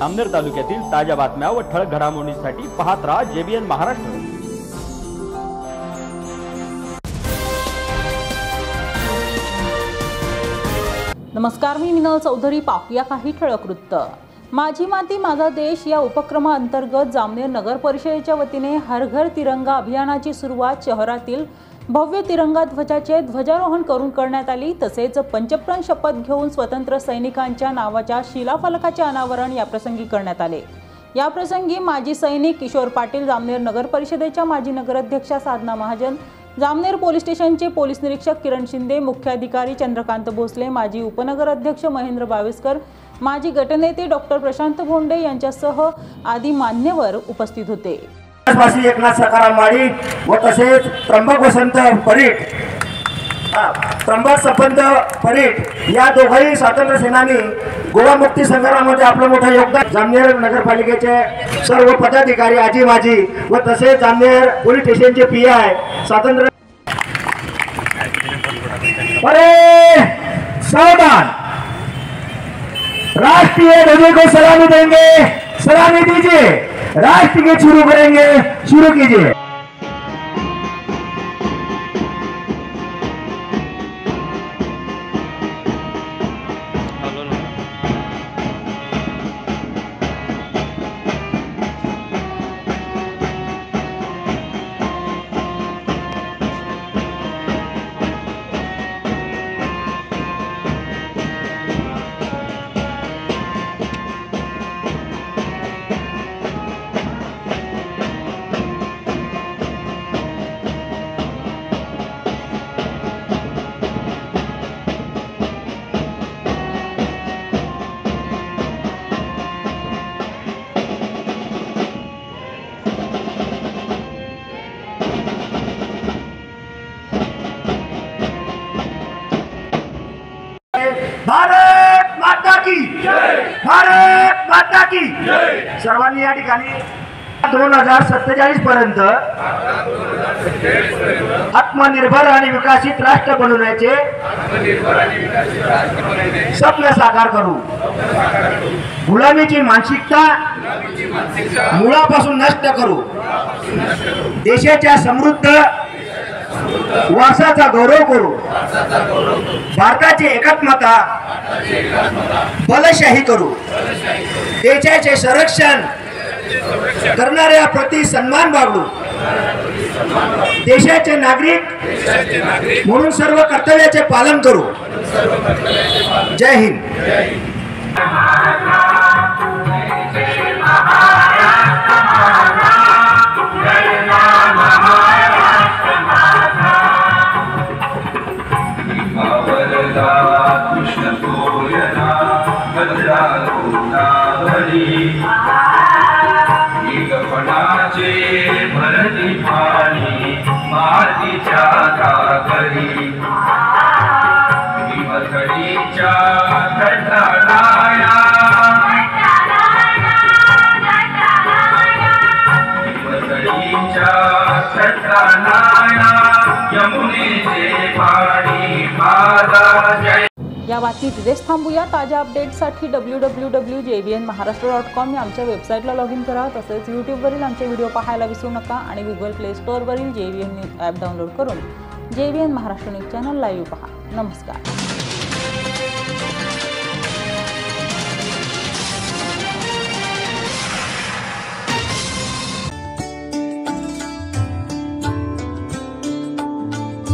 जामनेर तालुक्यातील ताज्या बातम्या व ठळक घडामोडींसाठी पाहत रहा जेबीएन महाराष्ट्र। नमस्कार, मी मीनल चौधरी। पाहूया काही ठळक वृत्त। माझी माती माझा देश या उपक्रमाअंतर्गत जामनेर नगर परिषदेच्या वतीने हर घर तिरंगा अभियानाची सुरुवात शहरातील भव्य तिरंगा ध्वजाचे ध्वजारोहण करून करण्यात आली। तसेच पंचप्राण शपथ घेऊन स्वतंत्र सैनिकांच्या नावाच्या शिलाफलकाचे अनावरण याप्रसंगी करण्यात आले। याप्रसंगी माजी सैनिक किशोर पाटील, जामनेर नगर परिषदेच्या माजी नगराध्यक्षा साधना महाजन, जामनेर पोलीस स्टेशनचे पोलीस निरीक्षक किरण शिंदे, मुख्य अधिकारी चंद्रकांत भोसले, माजी उपनगर अध्यक्ष महेन्द्र बावीसकर, माजी गटनेते डॉक्टर प्रशांत गोंडे यांच्यासह आदी मान्यवर उपस्थित होते। एकनाथ सरकार माळी व तसेच त्र्यंबक वसंत परीट, त्र्यंबक संपत परीट या दोघांनी स्वातंत्र्य सेनानी गोवा मुक्ती संग्रामामध्ये आपलं मोठं योगदान। जामनेर नगरपालिकेचे सर्व पदाधिकारी, आजी माजी व तसेच जामनेर पोलीस स्टेशनचे PI स्वातंत्र्य सावधान, राष्ट्रीय ध्वज को सलामी देंगे, सलामी दीजिए, राष्ट्र गीत शुरू करेंगे, शुरू कीजिए। भारत माता की जय, भारत माता की जय। सर्वांनी या ठिकाणी 2047 पर्यंत आत्मनिर्भर आणि विकसित राष्ट्र बनवण्याचे स्वप्न साकार करू। गुलामीची मानसिकता मुळापासून नष्ट करू। देशाच्या समृद्ध वारसाचा गौरव करू। भारताची एकात्मता बलशाही करू। देशाचे संरक्षण करणाऱ्या प्रति सन्मान बाळगू। देशाचे नागरिक म्हणून सर्व कर्तव्याचे पालन करू। जय हिंद। या बातमी तिथेच थांबूया। ताज्या अपडेट्ससाठी www.jbnmaharashtra.com या आमच्या वेबसाईटला लॉग इन करा। तसेच यूट्यूबवरील आमचे व्हिडिओ पाहायला विसरू नका आणि गुगल प्ले स्टोअरवरील JBN न्यूज ॲप डाउनलोड करून JBN Maharashtra news channel live पहा। नमस्कार।